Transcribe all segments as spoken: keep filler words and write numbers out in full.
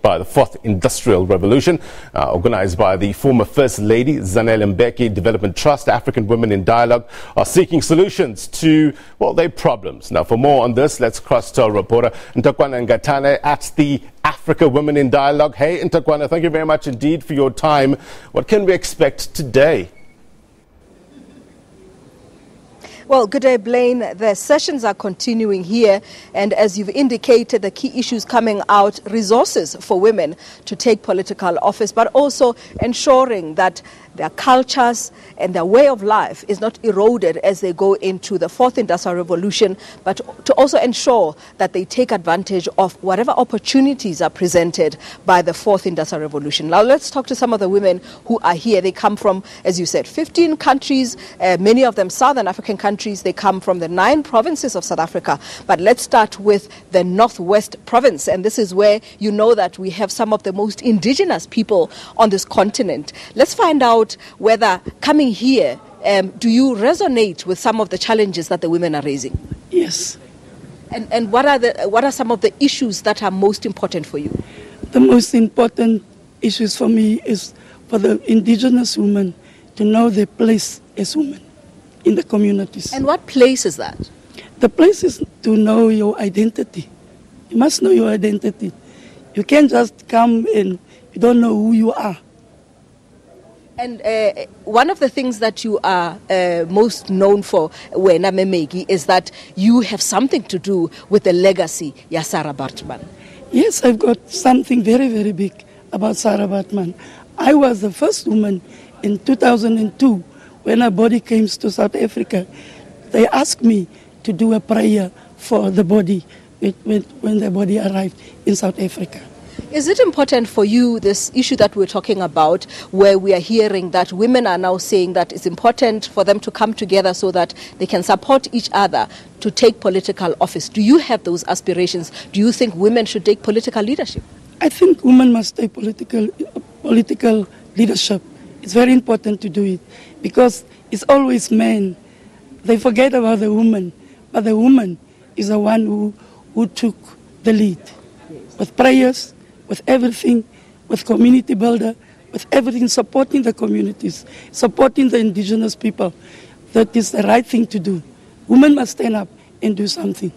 By the fourth industrial revolution uh, organized by the former First Lady Zanele Mbeki Development Trust, African Women in Dialogue are seeking solutions to, well, their problems. Now, for more on this, let's cross to our reporter Nthakoana Ngatane at the Africa Women in Dialogue. Hey Nthakoana, thank you very much indeed for your time. What can we expect today? Well, good day, Blaine. The sessions are continuing here, and as you've indicated, the key issues coming out: resources for women to take political office, but also ensuring that their cultures and their way of life is not eroded as they go into the fourth industrial revolution, but to also ensure that they take advantage of whatever opportunities are presented by the fourth industrial revolution. Now, let's talk to some of the women who are here. They come from, as you said, fifteen countries, uh, many of them Southern African countries. They come from the nine provinces of South Africa, but let's start with the Northwest Province, and this is where you know that we have some of the most indigenous people on this continent. Let's find out whether coming here, um, do you resonate with some of the challenges that the women are raising? Yes. And, and what are the, what are some of the issues that are most important for you? The most important issues for me is for the indigenous women to know their place as women in the communities. And what place is that? The place is to know your identity. You must know your identity. You can't just come and you don't know who you are. And uh, one of the things that you are uh, most known for, Wena Memegi, is that you have something to do with the legacy of Sarah Bartman. Yes, I've got something very, very big about Sarah Bartman. I was the first woman in two thousand two when her body came to South Africa. They asked me to do a prayer for the body when the body arrived in South Africa. Is it important for you, this issue that we're talking about, where we are hearing that women are now saying that it's important for them to come together so that they can support each other to take political office? Do you have those aspirations? Do you think women should take political leadership? I think women must take political, political leadership. It's very important to do it, because it's always men. They forget about the woman, but the woman is the one who, who took the lead. Yes. With prayers, with everything, with community builder, with everything, supporting the communities, supporting the indigenous people. That is the right thing to do. Women must stand up and do something.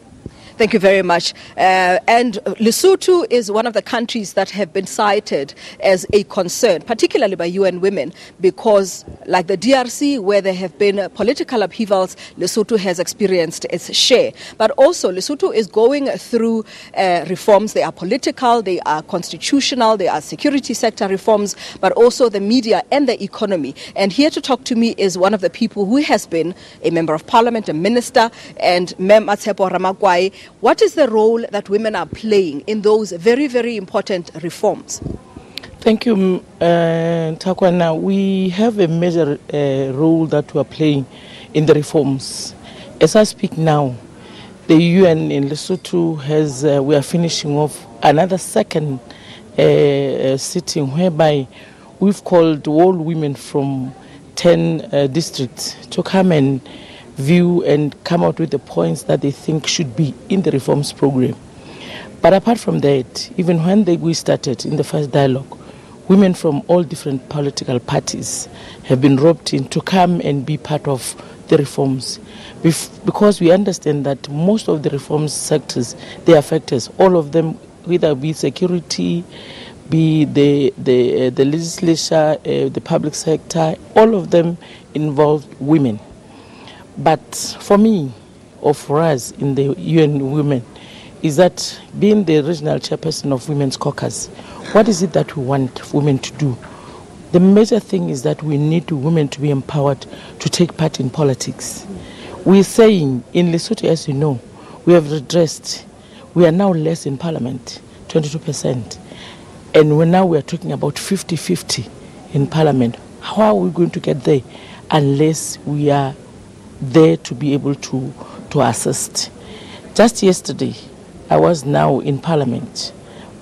Thank you very much. Uh, and Lesotho is one of the countries that have been cited as a concern, particularly by U N Women, because like the D R C, where there have been uh, political upheavals, Lesotho has experienced its share. But also, Lesotho is going through uh, reforms. They are political, they are constitutional, they are security sector reforms, but also the media and the economy. And here to talk to me is one of the people who has been a member of parliament, a minister, and Mem Tsepo Ramakoae. What is the role that women are playing in those very, very important reforms? Thank you, uh, Nthakoana. We have a major uh, role that we are playing in the reforms. As I speak now, the U N in Lesotho has, uh, we are finishing off another second uh, uh, sitting whereby we've called all women from ten uh, districts to come and view and come out with the points that they think should be in the reforms program. But apart from that, even when they, we started in the first dialogue, women from all different political parties have been roped in to come and be part of the reforms, Bef because we understand that most of the reforms sectors, they affect us, all of them, whether it be security, be the, the, uh, the legislature, uh, the public sector, all of them involved women. But for me, or for us in the U N Women, is that being the regional chairperson of Women's Caucus, what is it that we want women to do? The major thing is that we need women to be empowered to take part in politics. We're saying, in Lesotho, as you know, we have redressed. We are now less in parliament, twenty-two percent. And we're now we're talking about fifty fifty in parliament. How are we going to get there unless we are there to be able to to assist? Just yesterday, I was now in Parliament.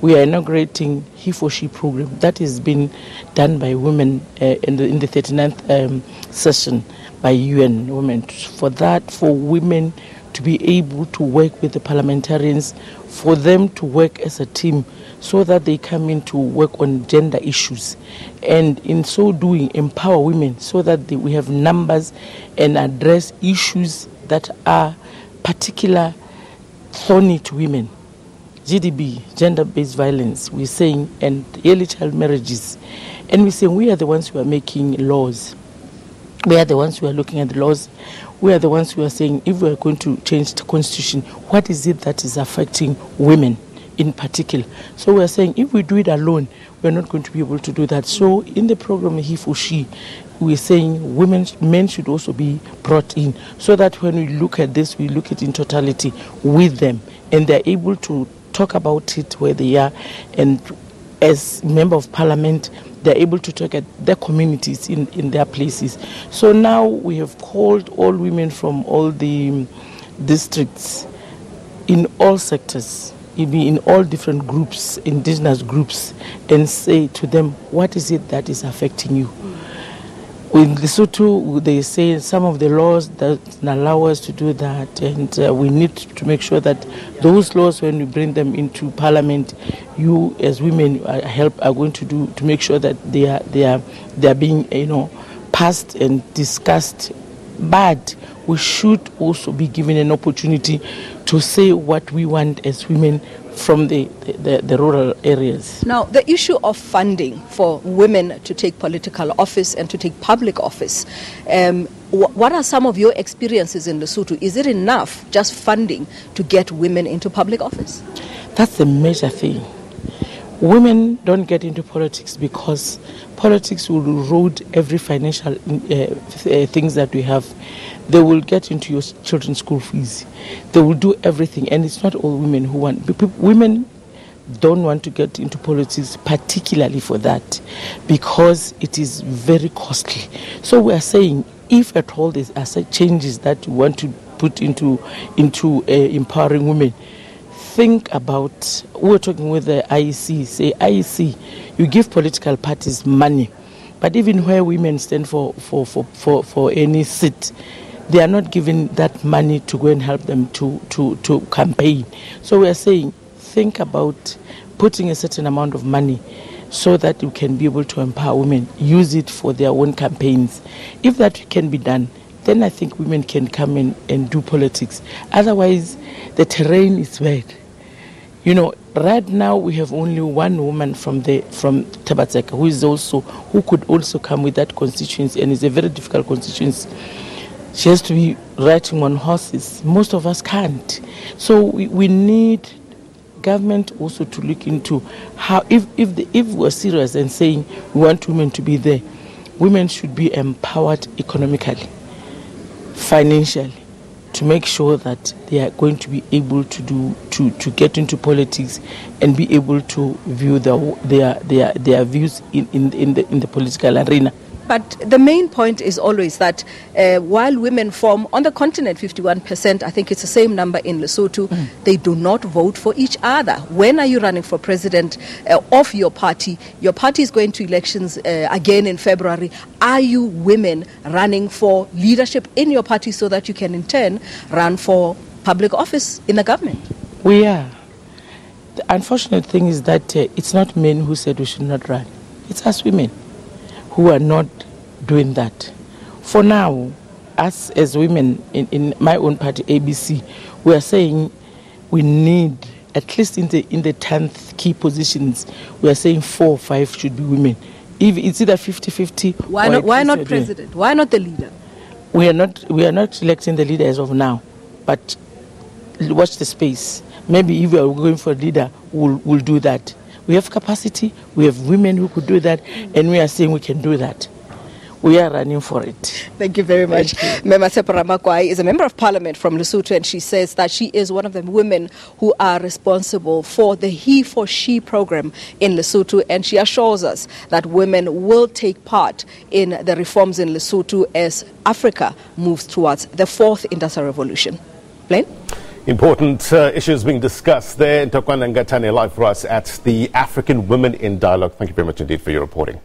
We are inaugurating HeForShe program that has been done by women uh, in the in the thirty-ninth um, session by U N Women for that for women to be able to work with the parliamentarians, for them to work as a team so that they come in to work on gender issues, and in so doing empower women so that they, we have numbers and address issues that are particular thorny to women. G D B, gender-based violence, we're saying, and early child marriages. And we're saying we are the ones who are making laws. We are the ones who are looking at the laws. We are the ones who are saying if we are going to change the constitution, what is it that is affecting women in particular? So we are saying if we do it alone, we are not going to be able to do that. So in the program HeForShe, we are saying women, men should also be brought in so that when we look at this, we look at it in totality with them, and they are able to talk about it where they are, and as member of parliament, they're able to target their communities in, in their places. So now we have called all women from all the districts in all sectors, in all different groups, indigenous groups, and say to them, what is it that is affecting you? In Lesotho, they say some of the laws that allow us to do that, and uh, we need to make sure that those laws, when we bring them into Parliament, you as women uh, help are going to do to make sure that they are they are they are being you know passed and discussed. But we should also be given an opportunity to say what we want as women from the, the, the rural areas. Now, the issue of funding for women to take political office and to take public office, um, wh what are some of your experiences in Lesotho? Is it enough just funding to get women into public office? That's the major thing. Women don't get into politics because politics will erode every financial uh, things that we have. They will get into your children's school fees. They will do everything, and it's not all women who want. Women don't want to get into politics particularly for that because it is very costly. So we are saying if at all there are such changes that you want to put into, into uh, empowering women, think about, we were talking with the I E C, say I E C, you give political parties money, but even where women stand for, for, for, for, for any seat, they are not given that money to go and help them to, to, to campaign. So we are saying, think about putting a certain amount of money so that you can be able to empower women, use it for their own campaigns. If that can be done, then I think women can come in and do politics. Otherwise, the terrain is wide. You know, right now we have only one woman from the from Tabatseka who is also who could also come with that constituency, and it's a very difficult constituency. She has to be riding on horses. Most of us can't. So we, we need government also to look into how if if the, if we're serious and saying we want women to be there, women should be empowered economically, financially, to make sure that they are going to be able to do to, to get into politics and be able to view their their their, their views in, in in the in the political arena. But the main point is always that uh, while women form on the continent fifty-one percent, I think it's the same number in Lesotho, mm. They do not vote for each other. When are you running for president uh, of your party? Your party is going to elections uh, again in February. Are you women running for leadership in your party so that you can in turn run for public office in the government? We are. The unfortunate thing is that uh, it's not men who said we should not run. It's us women who are not doing that. For now, us as women in, in my own party, A B C, we are saying we need, at least in the in the tenth key positions, we are saying four or five should be women. If it's either fifty fifty. Why not why not president? Why not the leader? We are not we are not electing the leader as of now, but watch the space. Maybe if we are going for a leader, we'll we'll do that. We have capacity, we have women who could do that, and we are saying we can do that. We are running for it. Thank you very much. Mema Tsepo Ramakoae is a member of parliament from Lesotho, and she says that she is one of the women who are responsible for the HeForShe program in Lesotho, and she assures us that women will take part in the reforms in Lesotho as Africa moves towards the fourth industrial revolution. Blaine? Important uh, issues being discussed there. Nthakoana Ngatane live for us at the African Women in Dialogue. Thank you very much indeed for your reporting.